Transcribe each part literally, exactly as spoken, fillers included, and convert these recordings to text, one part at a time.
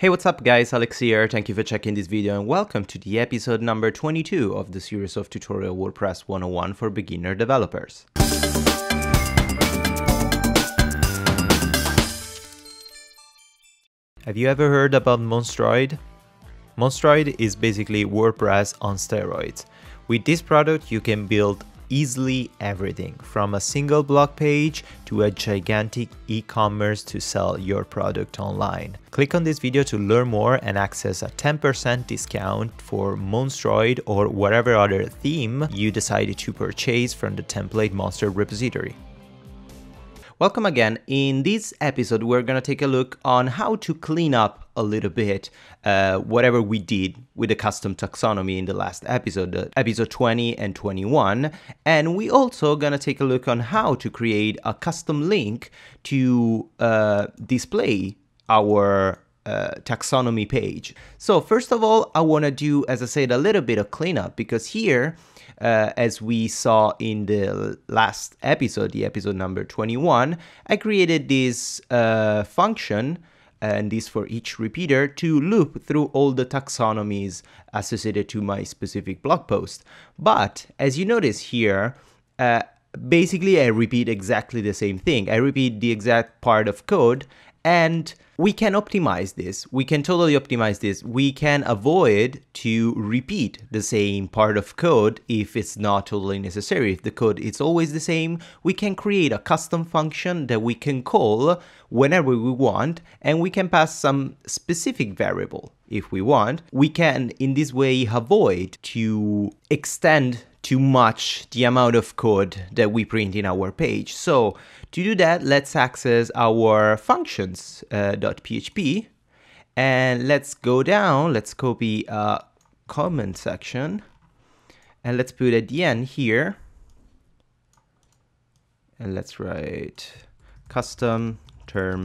Hey, what's up guys, Alex here, thank you for checking this video and welcome to the episode number twenty-two of the series of tutorial WordPress one oh one for beginner developers. Have you ever heard about Monstroid? Monstroid is basically WordPress on steroids. With this product you can build easily everything, from a single blog page to a gigantic e-commerce to sell your product online. Click on this video to learn more and access a ten percent discount for Monstroid or whatever other theme you decided to purchase from the Template Monster repository. Welcome again. In this episode, we're going to take a look on how to clean up a little bit uh, whatever we did with the custom taxonomy in the last episode, uh, episode twenty and twenty-one. And we also going to take a look on how to create a custom link to uh, display our Uh, taxonomy page. So first of all, I want to do, as I said, a little bit of cleanup, because here, uh, as we saw in the last episode, the episode number twenty-one, I created this uh, function, and this for each repeater, to loop through all the taxonomies associated to my specific blog post. But as you notice here, uh, basically I repeat exactly the same thing. I repeat the exact part of code, and we can optimize this. We can totally optimize this. We can avoid to repeat the same part of code if it's not totally necessary. If the code is always the same, we can create a custom function that we can call whenever we want, and we can pass some specific variable if we want. We can, in this way, avoid to extend too much the amount of code that we print in our page. So to do that, let's access our functions dot p h p uh, and let's go down, let's copy a comment section and let's put at the end here, and let's write custom term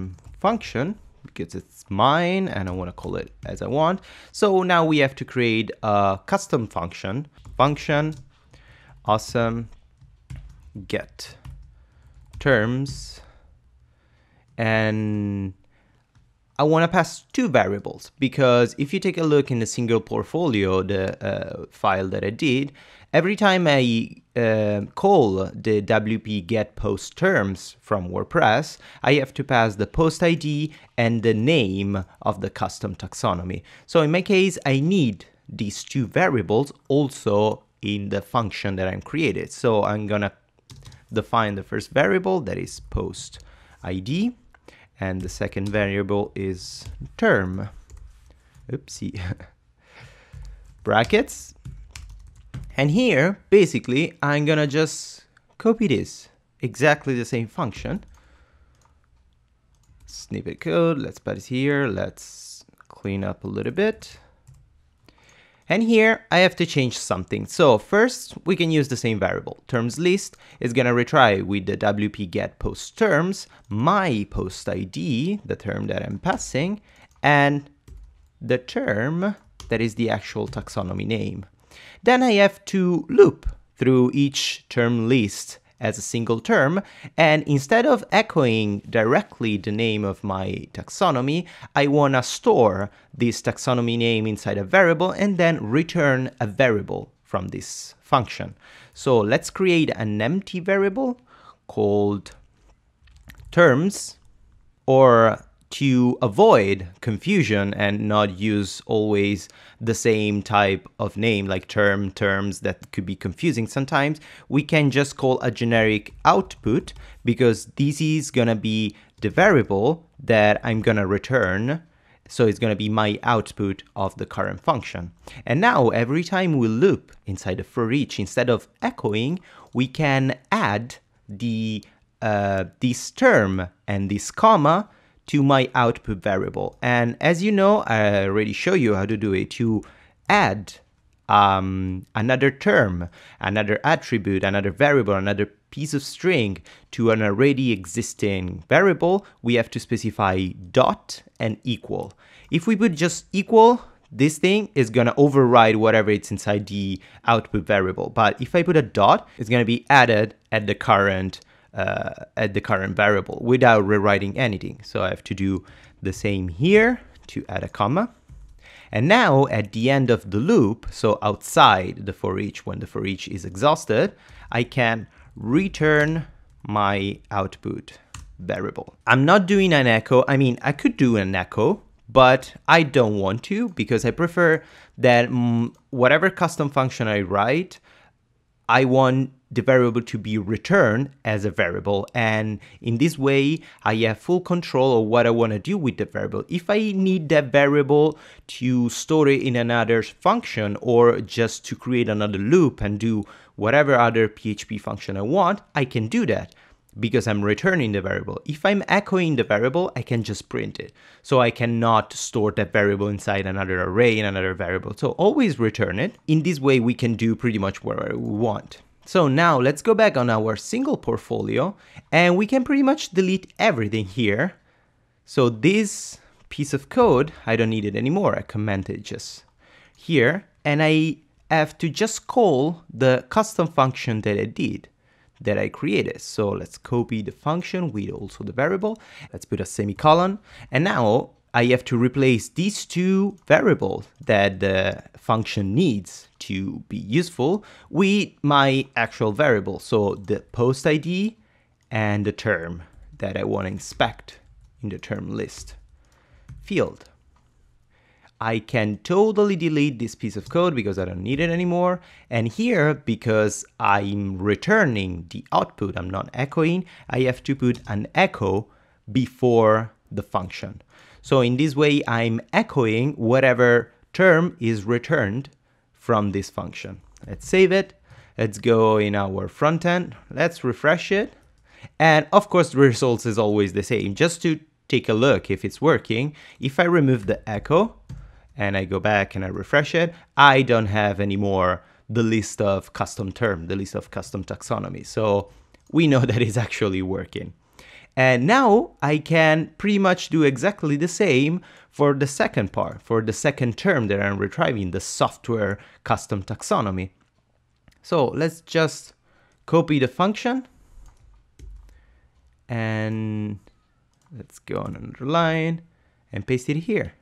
function, because it's mine and I want to call it as I want. So now we have to create a custom function, function awesome get terms, and I want to pass two variables, because if you take a look in the single portfolio, the uh, file that I did, every time I uh, call the wp get post terms from WordPress, I have to pass the post I D and the name of the custom taxonomy. So in my case, I need these two variables also in the function that I'm created. So I'm gonna define the first variable that is post I D, and the second variable is term, oopsie, brackets. And here, basically, I'm gonna just copy this, exactly the same function. Snippet code, let's put it here, let's clean up a little bit. And here I have to change something. So first we can use the same variable. Terms list is gonna retry with the wp get post terms, my post I D, the term that I'm passing, and the term that is the actual taxonomy name. Then I have to loop through each term list as a single term, and instead of echoing directly the name of my taxonomy, I want to store this taxonomy name inside a variable and then return a variable from this function. So let's create an empty variable called terms, or to avoid confusion and not use always the same type of name like term, terms, that could be confusing sometimes, we can just call a generic output, because this is gonna be the variable that I'm gonna return. So it's gonna be my output of the current function. And now every time we loop inside the for each, instead of echoing, we can add the uh, this term and this comma to my output variable. And as you know, I already show you how to do it, to add um, another term, another attribute, another variable, another piece of string to an already existing variable, we have to specify dot and equal. If we put just equal, this thing is gonna override whatever it's inside the output variable. But if I put a dot, it's gonna be added at the current Uh, at the current variable without rewriting anything. So I have to do the same here to add a comma. And now at the end of the loop, so outside the for each, when the for each is exhausted, I can return my output variable. I'm not doing an echo. I mean, I could do an echo, but I don't want to, because I prefer that mm, whatever custom function I write, I want the variable to be returned as a variable. And in this way, I have full control of what I want to do with the variable. If I need that variable to store it in another function or just to create another loop and do whatever other P H P function I want, I can do that because I'm returning the variable. If I'm echoing the variable, I can just print it. So I cannot store that variable inside another array in another variable. So always return it. In this way, we can do pretty much whatever we want. So now let's go back on our single portfolio and we can pretty much delete everything here. So this piece of code, I don't need it anymore. I commented just here and I have to just call the custom function that I did, that I created. So let's copy the function with also the variable. Let's put a semicolon. And now I have to replace these two variables that the function needs to be useful with my actual variable. So the post I D and the term that I want to inspect in the term list field. I can totally delete this piece of code because I don't need it anymore. And here, because I'm returning the output, I'm not echoing, I have to put an echo before the function. So in this way, I'm echoing whatever term is returned from this function. Let's save it. Let's go in our front end. Let's refresh it. And of course, the results is always the same. Just to take a look if it's working, if I remove the echo, and I go back and I refresh it, I don't have anymore the list of custom term, the list of custom taxonomy. So we know that it's actually working. And now I can pretty much do exactly the same for the second part, for the second term that I'm retrieving, the software custom taxonomy. So let's just copy the function and let's go on another line and paste it here.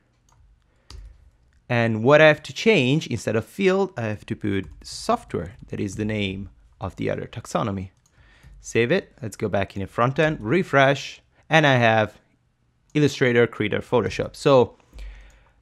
And what I have to change, instead of field, I have to put software, that is the name of the other taxonomy. Save it, let's go back in the front end, refresh, and I have Illustrator, Creator, Photoshop. So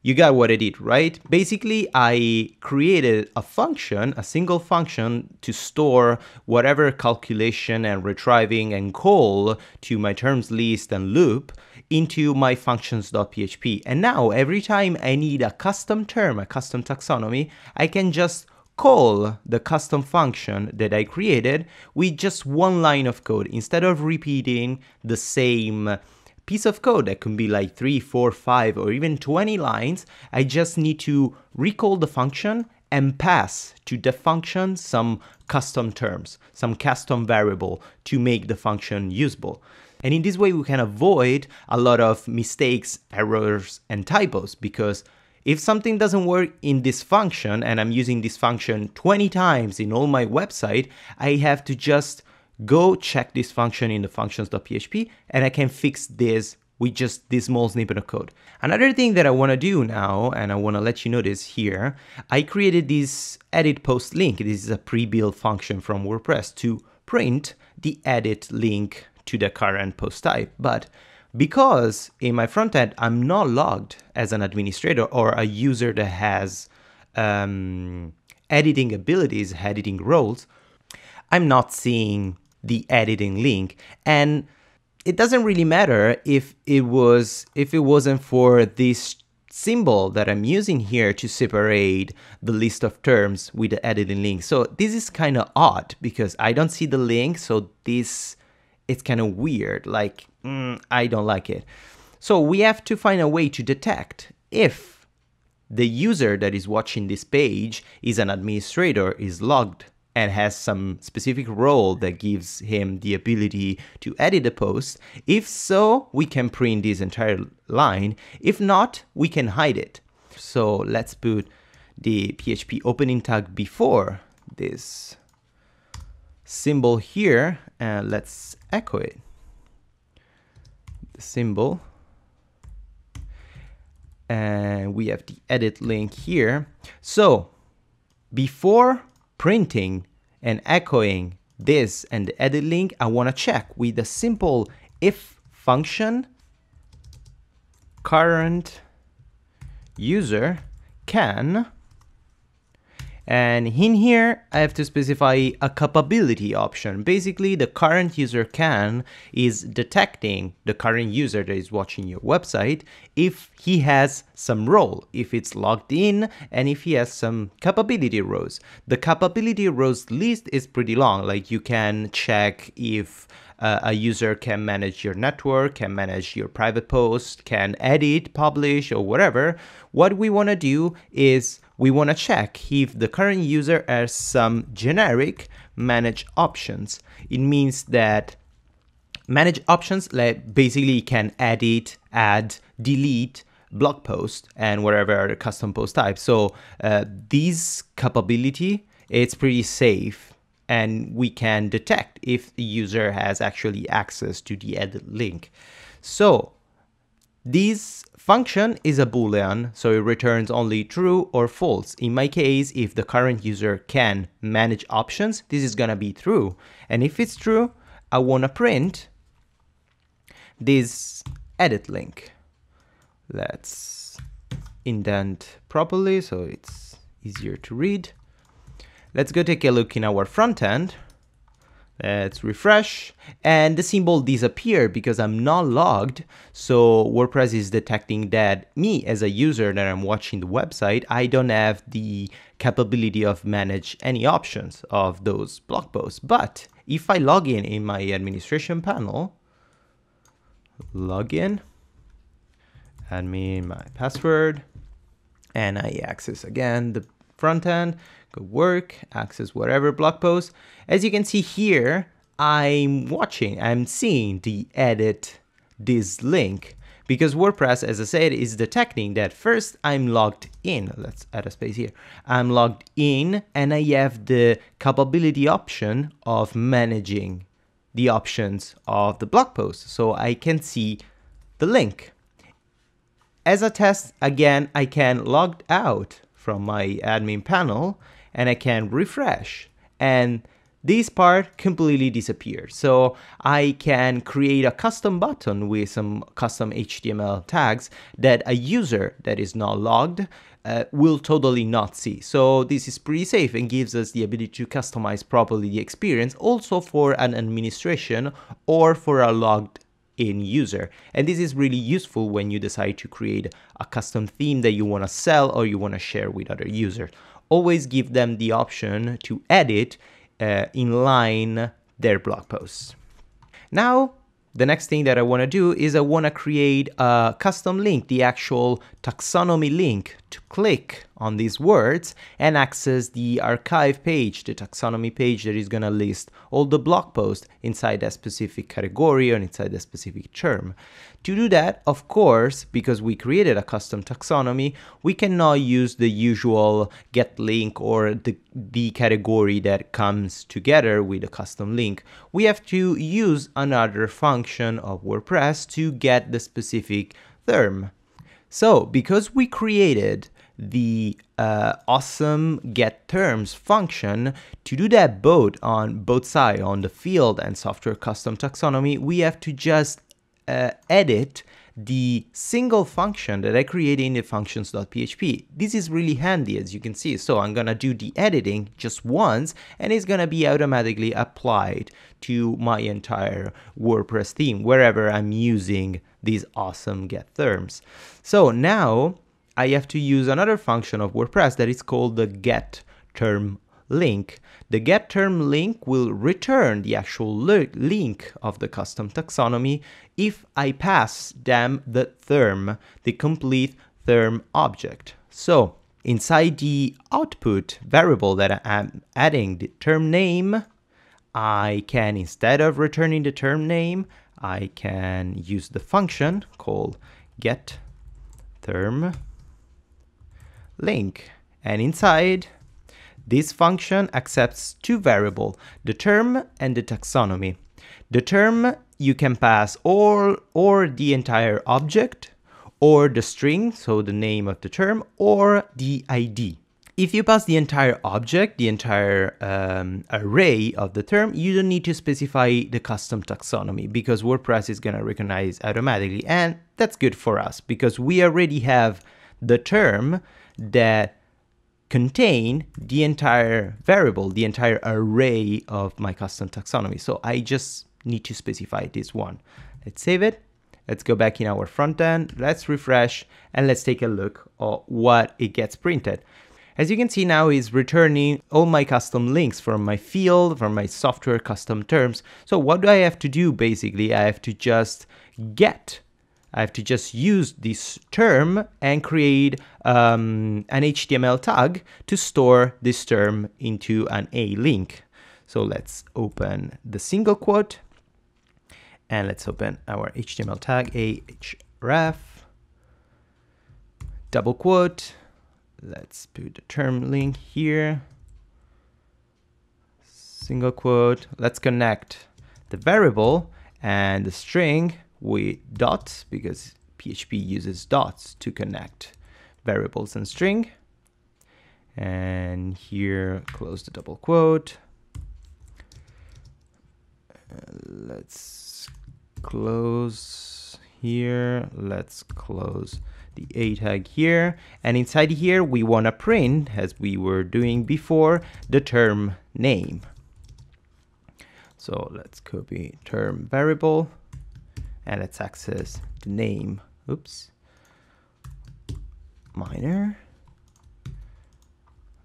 you got what I did, right? Basically, I created a function, a single function to store whatever calculation and retrieving and call to my terms list and loop into my functions dot P H P. And now every time I need a custom term, a custom taxonomy, I can just call the custom function that I created with just one line of code instead of repeating the same piece of code that can be like three, four, five, or even twenty lines. I just need to recall the function and pass to the function some custom terms, some custom variable to make the function usable. And in this way, we can avoid a lot of mistakes, errors, and typos, because if something doesn't work in this function, and I'm using this function twenty times in all my website, I have to just go check this function in the functions dot P H P and I can fix this with just this small snippet of code. Another thing that I want to do now, and I want to let you notice here, I created this edit post link. This is a pre-built function from WordPress to print the edit link to the current post type. But because in my front end, I'm not logged as an administrator or a user that has um, editing abilities, editing roles, I'm not seeing the editing link, and it doesn't really matter if it was if it wasn't for this symbol that I'm using here to separate the list of terms with the editing link. So this is kind of odd because I don't see the link, so this it's kind of weird, like mm, I don't like it. So we have to find a way to detect if the user that is watching this page is an administrator, is logged, and has some specific role that gives him the ability to edit the post. If so, we can print this entire line. If not, we can hide it. So let's put the P H P opening tag before this symbol here, and let's echo it. The symbol. and we have the edit link here. So before printing and echoing this and the edit link, I want to check with a simple if function, current user can, and in here I have to specify a capability option. Basically, the current user can is detecting the current user that is watching your website if he has some role, if it's logged in, and if he has some capability rows. The capability rows list is pretty long, like you can check if Uh, a user can manage your network, can manage your private post, can edit, publish, or whatever. What we want to do is we want to check if the current user has some generic manage options. It means that manage options like basically can edit, add, delete, blog post, and whatever other custom post type. So uh, this capability, it's pretty safe, and we can detect if the user has actually access to the edit link. So this function is a Boolean, so it returns only true or false. In my case, if the current user can manage options, this is gonna be true. And if it's true, I wanna print this edit link. Let's indent properly so it's easier to read. Let's go take a look in our front end. Let's refresh, and the symbol disappeared because I'm not logged. So WordPress is detecting that me as a user that I'm watching the website, I don't have the capability of manage any options of those blog posts. But if I log in in my administration panel, log in, admin, my password, and I access again the front end, go work, access whatever blog post. As you can see here, I'm watching, I'm seeing the edit this link because WordPress, as I said, is detecting that first I'm logged in. Let's add a space here. I'm logged in and I have the capability option of managing the options of the blog post. So I can see the link. As a test, again, I can log out from my admin panel and I can refresh, and this part completely disappeared. So I can create a custom button with some custom H T M L tags that a user that is not logged uh, will totally not see. So this is pretty safe and gives us the ability to customize properly the experience also for an administration or for a logged in user. And this is really useful when you decide to create a custom theme that you want to sell or you want to share with other users. Always give them the option to edit uh, inline their blog posts. Now, the next thing that I want to do is I want to create a custom link, the actual taxonomy link, to click on these words and access the archive page, the taxonomy page that is going to list all the blog posts inside that specific category or inside that specific term. To do that, of course, because we created a custom taxonomy, we cannot use the usual get link or the, the category that comes together with a custom link. We have to use another function of WordPress to get the specific term. So because we created the uh, awesome get terms function, to do that both on both sides, on the field and software custom taxonomy, we have to just uh, edit the single function that I created in the functions dot P H P. This is really handy, as you can see. So I'm gonna do the editing just once and it's gonna be automatically applied to my entire WordPress theme wherever I'm using these awesome get terms. So now I have to use another function of WordPress that is called the get term link. The get term link will return the actual link of the custom taxonomy if I pass them the term, the complete term object. So inside the output variable that I'm adding the term name, I can, instead of returning the term name, I can use the function called get term link. And inside, this function accepts two variables, the term and the taxonomy. The term you can pass all or the entire object, or the string, so the name of the term, or the I D. If you pass the entire object, the entire um, array of the term, you don't need to specify the custom taxonomy because WordPress is going to recognize automatically. And that's good for us because we already have the term that contain the entire variable, the entire array of my custom taxonomy. So I just need to specify this one. Let's save it. Let's go back in our front end. Let's refresh and let's take a look at what it gets printed. As you can see now, is returning all my custom links from my field, from my software custom terms. So what do I have to do? Basically, I have to just get, I have to just use this term and create um, an H T M L tag to store this term into an A link. So let's open the single quote and let's open our H T M L tag, href, double quote. Let's put the term link here, single quote. Let's connect the variable and the string with dots because P H P uses dots to connect variables and string. And here, close the double quote. Uh, let's close here. Let's close the A tag here, and inside here we want to print, as we were doing before, the term name. So let's copy term variable and let's access the name. Oops, minor.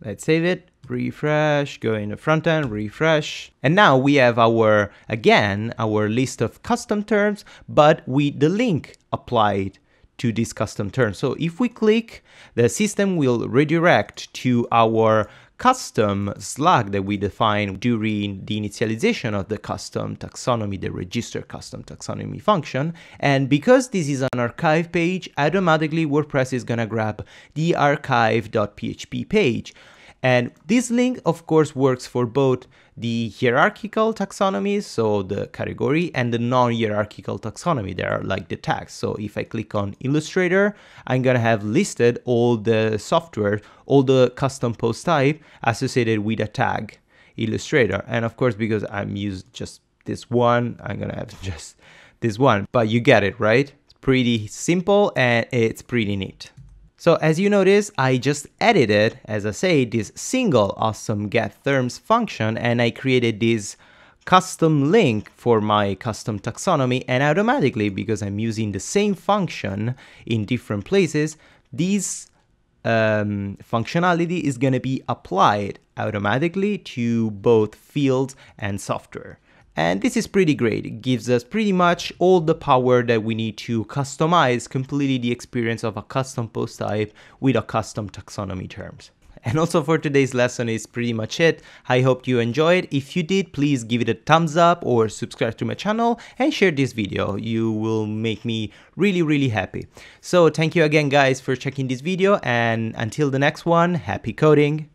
Let's save it, refresh, go in the front end, refresh. And now we have our, again, our list of custom terms, but with the link applied to this custom term. So if we click, the system will redirect to our custom slug that we define during the initialization of the custom taxonomy, the register custom taxonomy function. And because this is an archive page, automatically WordPress is gonna grab the archive dot P H P page. And this link, of course, works for both the hierarchical taxonomies, so the category, and the non-hierarchical taxonomy. They are like the tags. So if I click on Illustrator, I'm going to have listed all the software, all the custom post type associated with a tag Illustrator. And of course, because I'm used just this one, I'm going to have just this one. But you get it, right? It's pretty simple and it's pretty neat. So as you notice, I just edited, as I say, this single awesome get terms function, and I created this custom link for my custom taxonomy, and automatically, because I'm using the same function in different places, this um, functionality is going to be applied automatically to both fields and software. And this is pretty great. It gives us pretty much all the power that we need to customize completely the experience of a custom post type with a custom taxonomy terms. And also for today's lesson is pretty much it. I hope you enjoyed. If you did, please give it a thumbs up or subscribe to my channel and share this video. You will make me really, really happy. So thank you again, guys, for checking this video. And until the next one, happy coding.